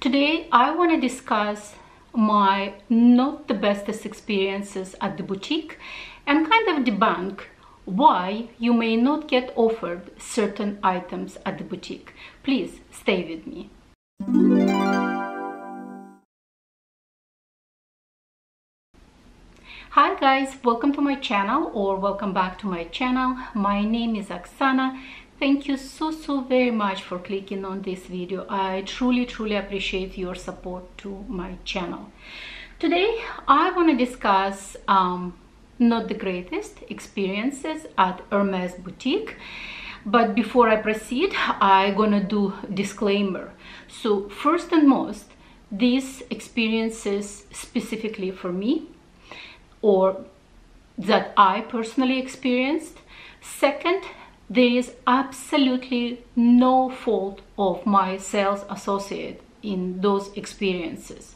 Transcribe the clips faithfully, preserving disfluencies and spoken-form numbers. Today I want to discuss my not the bestest experiences at the boutique and kind of debunk why you may not get offered certain items at the boutique. Please stay with me. Hi guys, welcome to my channel, or welcome back to my channel. My name is Oksana. Thank you so so very much for clicking on this video. I truly truly appreciate your support to my channel. Today I want to discuss um, not the greatest experiences at Hermes boutique. But before I proceed, I'm gonna do disclaimer. So first and most, these experiences specifically for me, or that I personally experienced. Second, there is absolutely no fault of my sales associate in those experiences,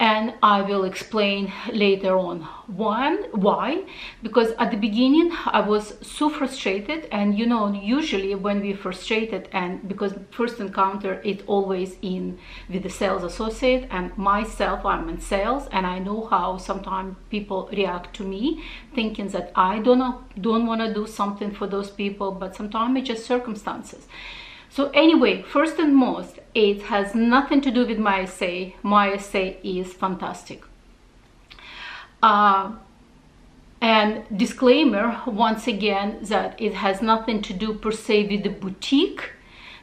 and I will explain later on one why, because at the beginning I was so frustrated. And you know, usually when we're frustrated, and because first encounter it always in with the sales associate, and myself, I'm in sales and I know how sometimes people react to me, thinking that I don't know, don't want to do something for those people, but sometimes it's just circumstances. So anyway, first and most, it has nothing to do with my essay. My essay is fantastic. Uh, and disclaimer, once again, that it has nothing to do per se with the boutique,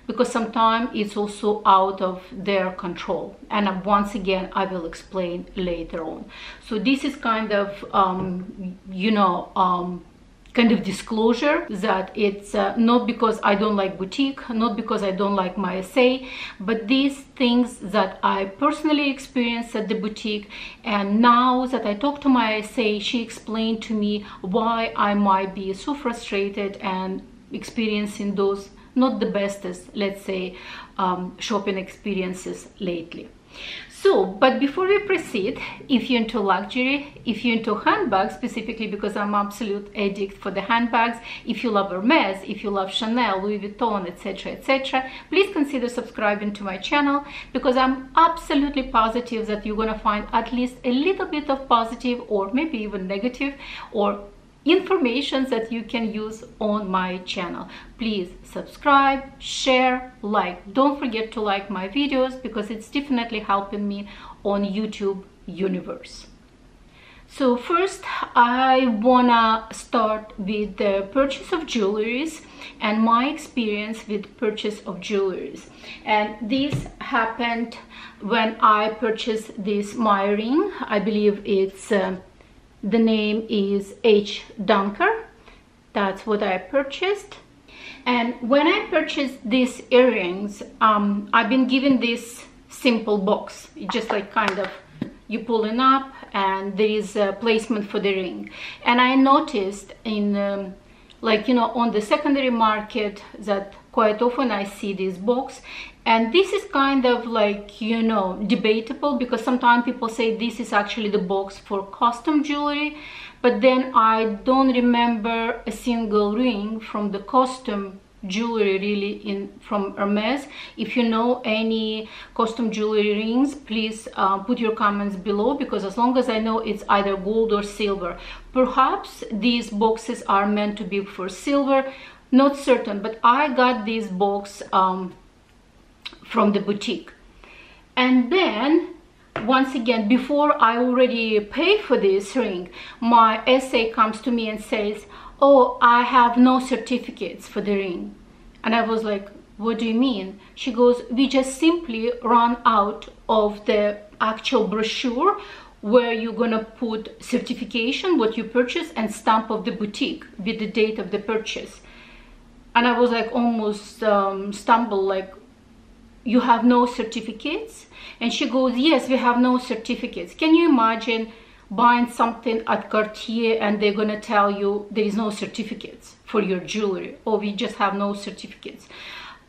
because sometimes it's also out of their control. And once again, I will explain later on. So this is kind of, um, you know, um, kind of disclosure that it's uh, not because I don't like boutique, not because I don't like my essay, but these things that I personally experienced at the boutique. And now that I talked to my essay, she explained to me why I might be so frustrated and experiencing those not the bestest, let's say, um, shopping experiences lately. So, but before we proceed, if you're into luxury, if you're into handbags specifically, because I'm absolute addict for the handbags, if you love Hermes, if you love Chanel, Louis Vuitton, etc, etc, please consider subscribing to my channel, because I'm absolutely positive that you're gonna find at least a little bit of positive, or maybe even negative, or information that you can use on my channel. Please subscribe, share, like. Don't forget to like my videos, because it's definitely helping me on YouTube universe. So first I wanna start with the purchase of jewelries and my experience with purchase of jewelries. And this happened when I purchased this my ring. I believe it's uh, the name is H. Dunker. That's what I purchased. And when I purchased these earrings, um, I've been given this simple box. It's just like kind of you pull it up and there is a placement for the ring. And I noticed in um, like, you know, on the secondary market that quite often I see this box. And this is kind of like, you know, debatable, because sometimes people say this is actually the box for custom jewelry, but then I don't remember a single ring from the custom jewelry really in from Hermes. If you know any custom jewelry rings, please uh, put your comments below, because as long as I know, it's either gold or silver. Perhaps these boxes are meant to be for silver, not certain, but I got this box um from the boutique. And then once again, before I already pay for this ring, my essay comes to me and says, oh, I have no certificates for the ring. And I was like, what do you mean? She goes, we just simply ran out of the actual brochure where you're gonna put certification, what you purchase, and stamp of the boutique with the date of the purchase. And I was like, almost um, stumbled, like, you have no certificates? And she goes, yes, we have no certificates. Can you imagine buying something at Cartier and they're gonna tell you there is no certificates for your jewelry, or we just have no certificates?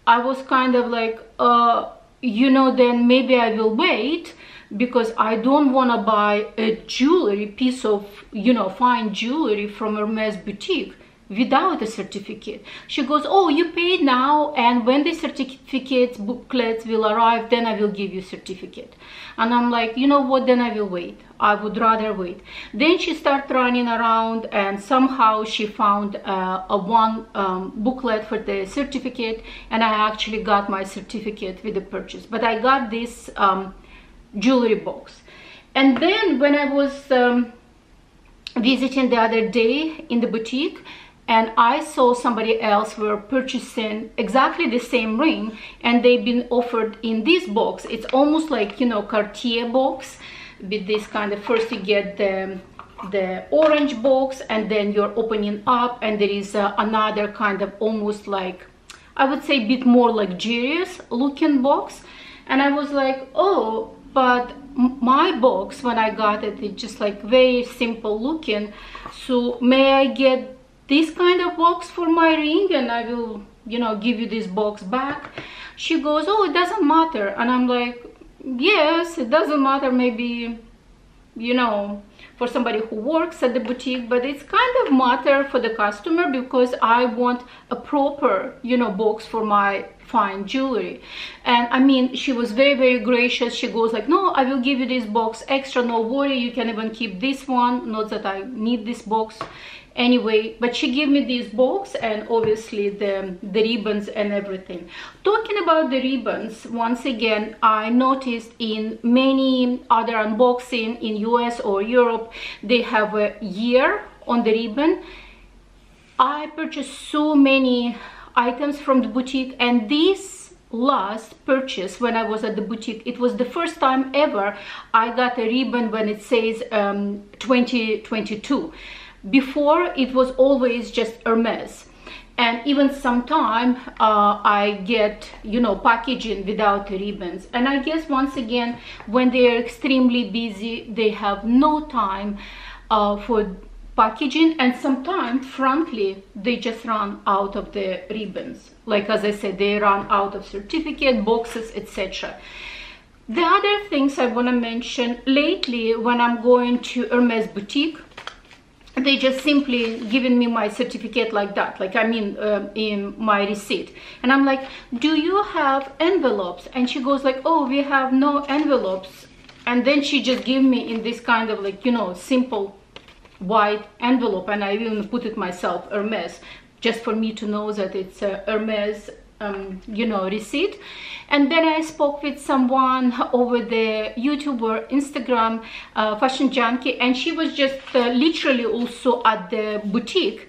I was kind of like, uh, you know, then maybe I will wait, because I don't want to buy a jewelry piece of, you know, fine jewelry from Hermes boutique without a certificate. She goes, oh, you paid now, and when the certificates, booklets will arrive, then I will give you certificate. And I'm like, you know what, then I will wait. I would rather wait. Then she started running around, and somehow she found uh, a one um, booklet for the certificate, and I actually got my certificate with the purchase. But I got this um, jewelry box. And then when I was um, visiting the other day in the boutique, and I saw somebody else were purchasing exactly the same ring, and they've been offered in this box. It's almost like, you know, Cartier box, with this kind of, first you get the the orange box, and then you're opening up, and there is uh, another kind of almost like, I would say a bit more luxurious looking box. And I was like, oh, but my box, when I got it, it's just like very simple looking, so may I get this kind of box for my ring, and I will, you know, give you this box back? She goes, oh, it doesn't matter. And I'm like, yes, it doesn't matter, maybe, you know, for somebody who works at the boutique, but it's kind of matter for the customer, because I want a proper, you know, box for my fine jewelry. And I mean, she was very, very gracious. She goes like, no, I will give you this box extra, no worry, you can even keep this one, not that I need this box anyway. But she gave me this box, and obviously the the ribbons and everything. Talking about the ribbons, once again, I noticed in many other unboxing in U S or Europe, they have a year on the ribbon. I purchased so many items from the boutique, and this last purchase, when I was at the boutique, it was the first time ever I got a ribbon when it says um, twenty twenty-two. Before, it was always just Hermes, and even sometime uh, I get, you know, packaging without ribbons. And I guess once again, when they are extremely busy, they have no time uh, for packaging, and sometimes, frankly, they just run out of the ribbons. Like, as I said, they run out of certificate boxes, et cetera. The other things I want to mention, lately when I'm going to Hermes boutique, they just simply given me my certificate like that, like I mean um, in my receipt. And I'm like, do you have envelopes? And she goes like, oh, we have no envelopes. And then she just gave me in this kind of like, you know, simple white envelope, and I even put it myself, Hermes, just for me to know that it's a Hermes um you know, receipt. And then I spoke with someone over the YouTube or Instagram, uh, Fashion Junkie, and she was just uh, literally also at the boutique,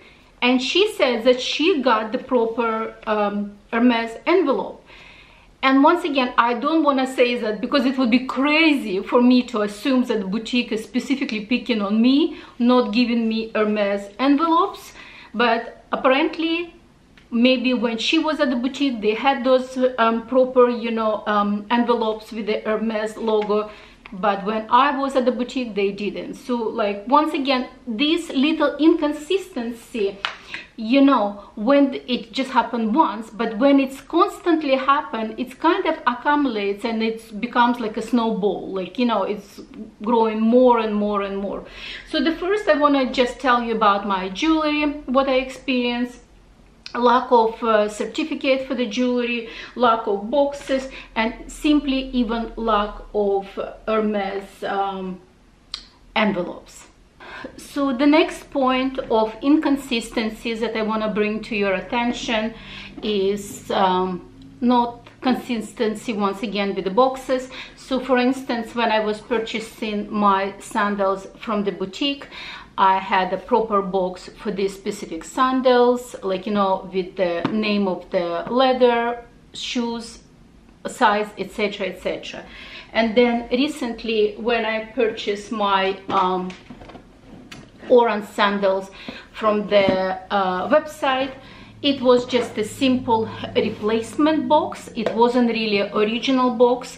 and she says that she got the proper um, Hermes envelope. And once again, I don't want to say that, because it would be crazy for me to assume that the boutique is specifically picking on me, not giving me Hermes envelopes. But apparently, maybe when she was at the boutique, they had those um, proper, you know, um, envelopes with the Hermes logo. But when I was at the boutique, they didn't. So, like, once again, this little inconsistency, you know, when it just happened once, but when it's constantly happened, it's kind of accumulates, and it becomes like a snowball, like, you know, it's growing more and more and more. So the first, I want to just tell you about my jewelry, what I experienced. Lack of uh, certificate for the jewelry, lack of boxes, and simply even lack of Hermes um, envelopes. So the next point of inconsistencies that I want to bring to your attention is um, not consistency once again with the boxes. So for instance, when I was purchasing my sandals from the boutique, I had a proper box for these specific sandals, like, you know, with the name of the leather, shoes, size, etc., et cetera. And then recently, when I purchased my um, orange sandals from the uh, website, it was just a simple replacement box. It wasn't really an original box.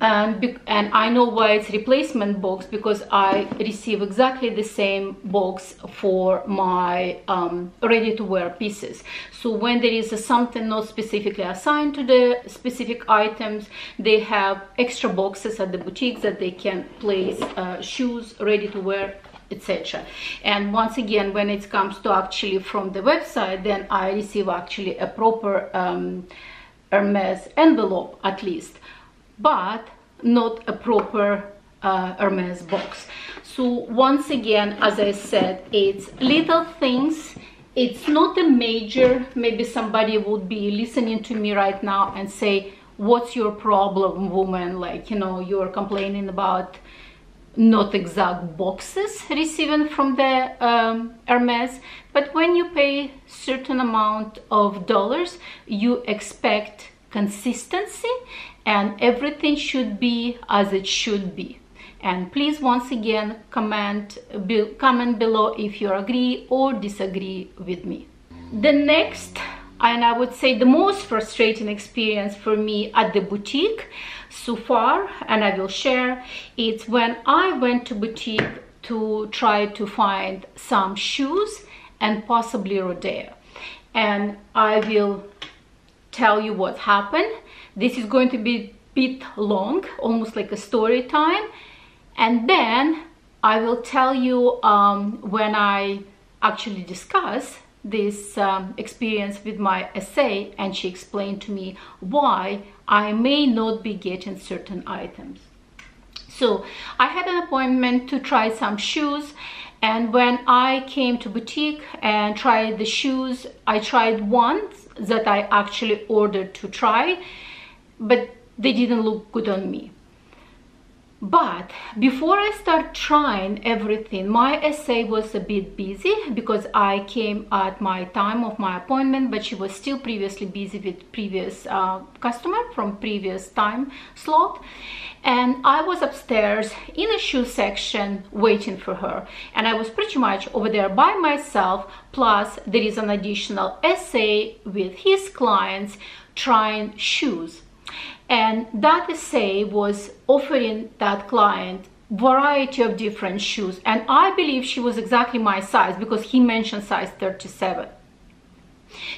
And, and I know why it's replacement box, because I receive exactly the same box for my um, ready-to-wear pieces. So when there is a something not specifically assigned to the specific items, they have extra boxes at the boutiques that they can place uh, shoes, ready-to-wear, etc. And once again, when it comes to actually from the website, then I receive actually a proper um, Hermes envelope at least, but not a proper uh, Hermes box. So once again, as I said, it's little things. It's not a major, maybe somebody would be listening to me right now and say, what's your problem, woman? Like, you know, you're complaining about not exact boxes receiving from the um, Hermes. But when you pay certain amount of dollars, you expect consistency and everything should be as it should be. And please, once again, comment, be, comment below if you agree or disagree with me. The next, and I would say the most frustrating experience for me at the boutique so far, and I will share, it's when I went to boutique to try to find some shoes and possibly Rodeo. And I will tell you what happened. This is going to be a bit long, almost like a story time. And then I will tell you um, when I actually discuss this um, experience with my S A, and she explained to me why I may not be getting certain items. So I had an appointment to try some shoes, and when I came to boutique and tried the shoes, I tried ones that I actually ordered to try, but they didn't look good on me. But before I start trying everything, my S A was a bit busy because I came at my time of my appointment, but she was still previously busy with previous uh, customer from previous time slot. And I was upstairs in a shoe section waiting for her. And I was pretty much over there by myself. Plus there is an additional S A with his clients trying shoes. And that S A was offering that client variety of different shoes, and I believe she was exactly my size because he mentioned size thirty-seven.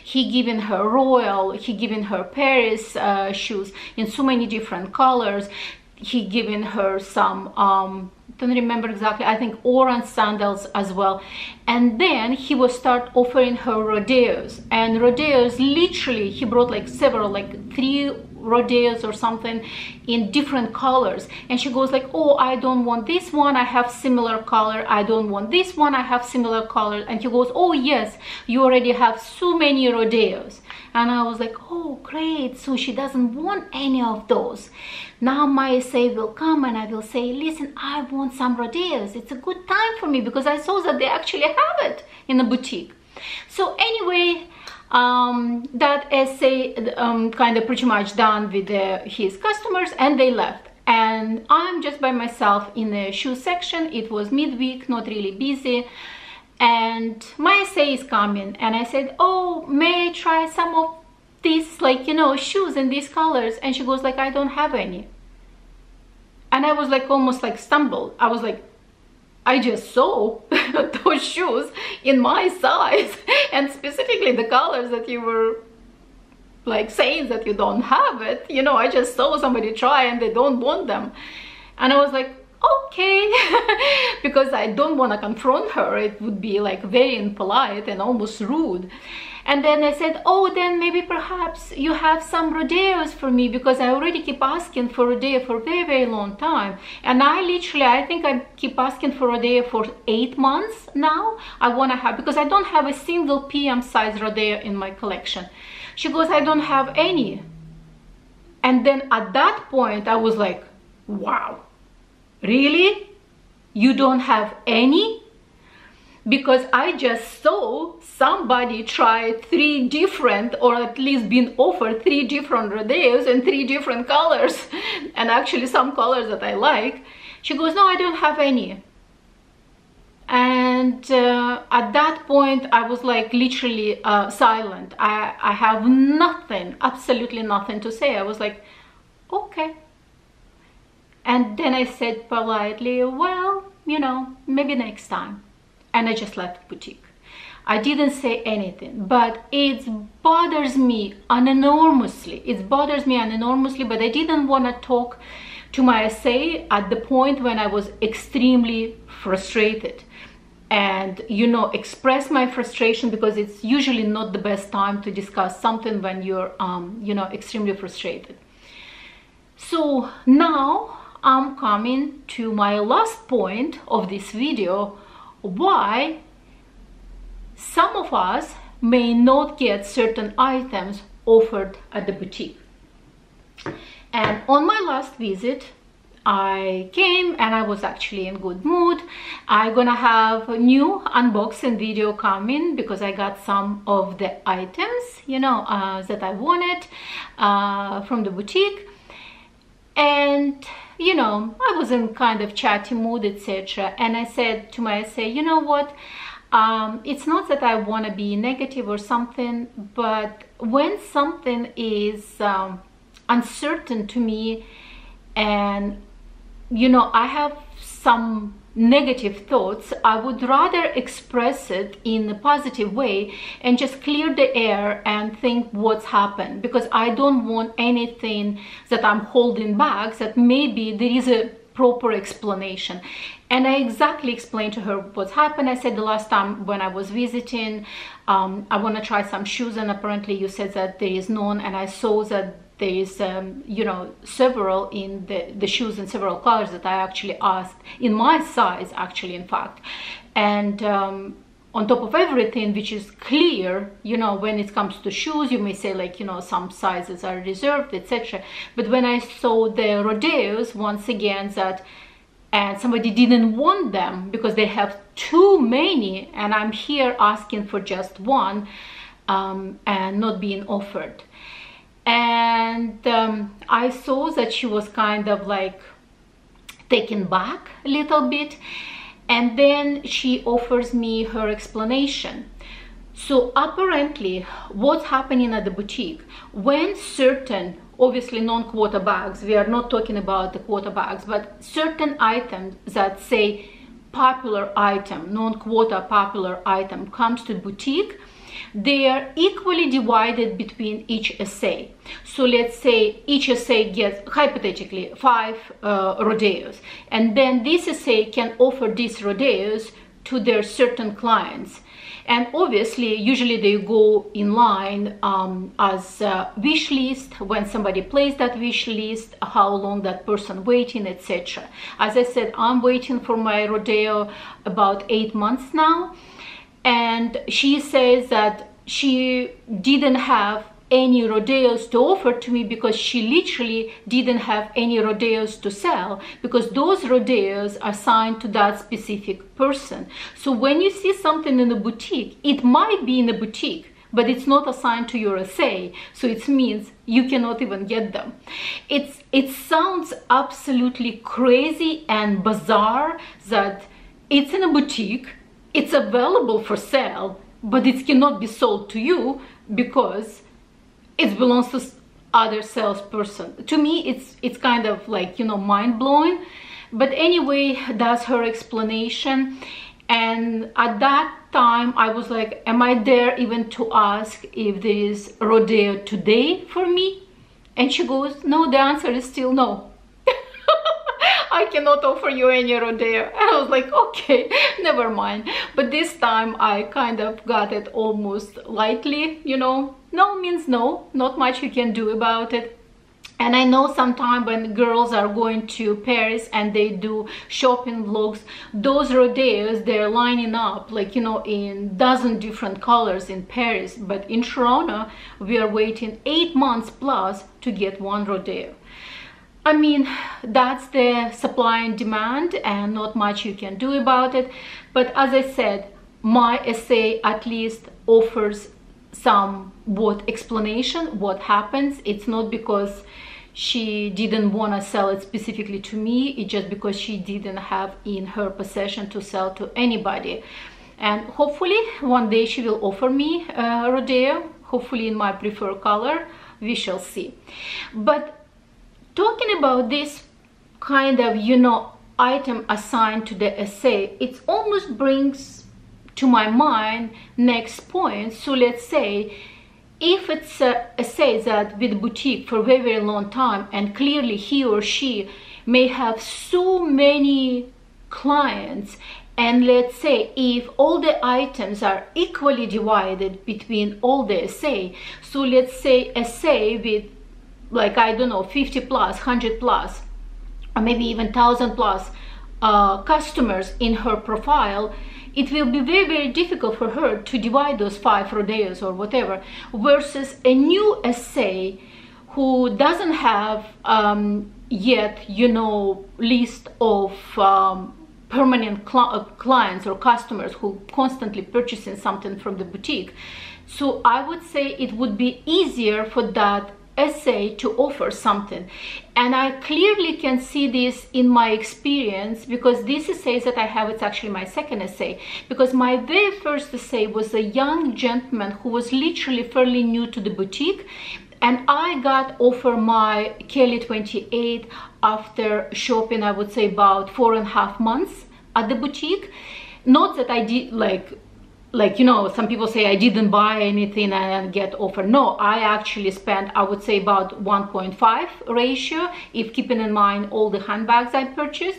He giving her Royal, he giving her Paris uh, shoes in so many different colors. He giving her some um don't remember exactly, I think orange sandals as well. And then he will start offering her Rodeos, and Rodeos literally he brought like several, like three Rodeos or something in different colors. And she goes like, oh, I don't want this one, I have similar color, I don't want this one, I have similar color. And he goes, oh yes, you already have so many Rodeos. And I was like, oh great, so she doesn't want any of those. Now my S A will come and I will say, listen, I want some Rodeos, it's a good time for me because I saw that they actually have it in the boutique. So anyway, um that essay um kind of pretty much done with uh, his customers, and they left, and I'm just by myself in the shoe section. It was midweek, not really busy, and my essay is coming, and I said, oh, may I try some of these, like, you know, shoes in these colors? And she goes like, I don't have any. And I was like, almost like stumbled. I was like, I just saw those shoes in my size and specifically the colors that you were like saying that you don't have it, you know. I just saw somebody try and they don't want them. And I was like, okay, because I don't want to confront her, it would be like very impolite and almost rude. And then I said, oh, then maybe perhaps you have some Rodeos for me, because I already keep asking for Rodeo for a very, very long time. And I literally, I think I keep asking for Rodeo for eight months now. I want to have, because I don't have a single P M size Rodeo in my collection. She goes, I don't have any. And then at that point, I was like, wow, really? You don't have any? Because I just saw somebody try three different, or at least been offered three different Rodeos in three different colors, and actually some colors that I like. She goes, no, I don't have any. And uh, at that point I was like literally uh, silent. I, I have nothing, absolutely nothing to say. I was like, okay. And then I said politely, well, you know, maybe next time. And I just left the boutique. I didn't say anything, but it bothers me an enormously. It bothers me an enormously, but I didn't want to talk to my essay at the point when I was extremely frustrated, and you know, express my frustration, because it's usually not the best time to discuss something when you're um you know, extremely frustrated. So now I'm coming to my last point of this video, why some of us may not get certain items offered at the boutique. And on my last visit, I came and I was actually in good mood. I'm gonna have a new unboxing video coming because I got some of the items, you know, uh, that I wanted uh, from the boutique. And you know, I was in kind of chatty mood, etc. And I said to myself, you know what, um it's not that I want to be negative or something, but when something is um, uncertain to me, and you know, I have some negative thoughts, I would rather express it in a positive way and just clear the air and think what's happened, because I don't want anything that I'm holding back, that maybe there is a proper explanation. And I exactly explained to her what's happened. I said the last time when I was visiting, um, I want to try some shoes, and apparently you said that there is none, and I saw that there is, um, you know, several in the, the shoes in several colors that I actually asked, in my size, actually, in fact. And um, on top of everything, which is clear, you know, when it comes to shoes, you may say, like, you know, some sizes are reserved, et cetera. But when I saw the Rodeos, once again, that and somebody didn't want them because they have too many, and I'm here asking for just one, um, and not being offered. And um, I saw that she was kind of like taken back a little bit, and then she offers me her explanation. So apparently what's happening at the boutique, when certain, obviously non-quarter bags, we are not talking about the quarter bags, but certain items that say popular item, non-quarter popular item comes to boutique, they are equally divided between each essay. So let's say each essay gets, hypothetically, five uh, Rodeos, and then this essay can offer these Rodeos to their certain clients. And obviously, usually they go in line um, as a wish list, when somebody plays that wish list, how long that person waiting, et cetera. As I said, I'm waiting for my Rodeo about eight months now. And she says that she didn't have any Rodeos to offer to me because she literally didn't have any Rodeos to sell, because those Rodeos are assigned to that specific person. So when you see something in a boutique, it might be in a boutique, but it's not assigned to your essay, so it means you cannot even get them. It's, it sounds absolutely crazy and bizarre that it's in a boutique, it's available for sale, but it cannot be sold to you because it belongs to other salesperson. To me, it's it's kind of like, you know, mind-blowing. But anyway, that's her explanation. And at that time, I was like, am I there even to ask if there is Rodeo today for me? And she goes, no, the answer is still no. I cannot offer you any Rodeo. And I was like, okay, never mind. But this time I kind of got it almost lightly, you know, no means no, not much you can do about it. And I know sometimes when girls are going to Paris and they do shopping vlogs, those Rodeos, they're lining up, like, you know, in dozen different colors in Paris. But in Toronto, we are waiting eight months plus to get one Rodeo. I mean, that's the supply and demand, and not much you can do about it. But as I said, my essay at least offers some what explanation, what happens. It's not because she didn't want to sell it specifically to me, it's just because she didn't have in her possession to sell to anybody. And hopefully one day she will offer me a Rodeo, hopefully in my preferred color, we shall see. But talking about this kind of, you know, item assigned to the essay, it almost brings to my mind next point. So let's say If it's uh, says that with boutique for a very, very long time, and clearly he or she may have so many clients, and let's say if all the items are equally divided between all the S A, so let's say S A with like, I don't know, fifty plus, one hundred plus, or maybe even one thousand plus uh, customers in her profile, it will be very, very difficult for her to divide those five rodeos or whatever, versus a new S A who doesn't have um, yet, you know, list of um, permanent cl clients or customers who constantly purchasing something from the boutique. So I would say it would be easier for that S A to offer something, and I clearly can see this in my experience, because this essay that I have, it's actually my second essay, because my very first essay was a young gentleman who was literally fairly new to the boutique, and I got offer my Kelly twenty-eight after shopping, I would say, about four and a half months at the boutique. Not that I did like like you know, some people say I didn't buy anything and get offer. No, I actually spent, I would say, about one point five ratio, if keeping in mind all the handbags I purchased.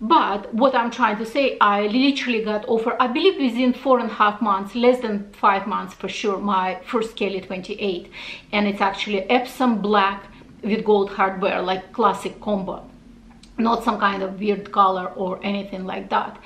But what I'm trying to say, I literally got offer, I believe, within four and a half months, less than five months for sure, my first Kelly twenty-eight, and it's actually Epsom black with gold hardware, like classic combo, not some kind of weird color or anything like that.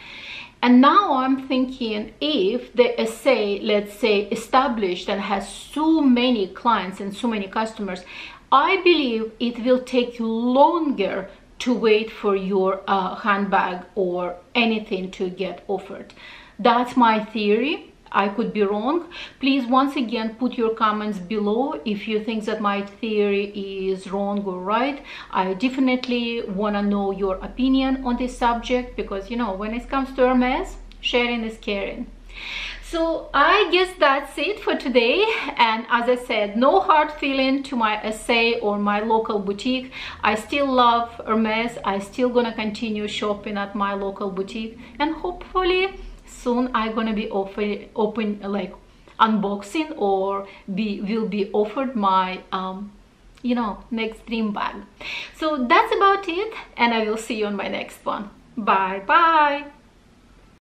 And now I'm thinking, if the S A, let's say, established and has so many clients and so many customers, I believe it will take you longer to wait for your uh, handbag or anything to get offered. That's my theory. I could be wrong. Please, once again, put your comments below if you think that my theory is wrong or right. I definitely want to know your opinion on this subject, because, you know, when it comes to Hermes, sharing is caring. So I guess that's it for today, and as I said, no hard feeling to my essay or my local boutique. I still love Hermes. I still gonna continue shopping at my local boutique, and hopefully soon I'm gonna be offer, open like unboxing, or be will be offered my um you know, next dream bag. So that's about it, and I will see you on my next one. Bye bye.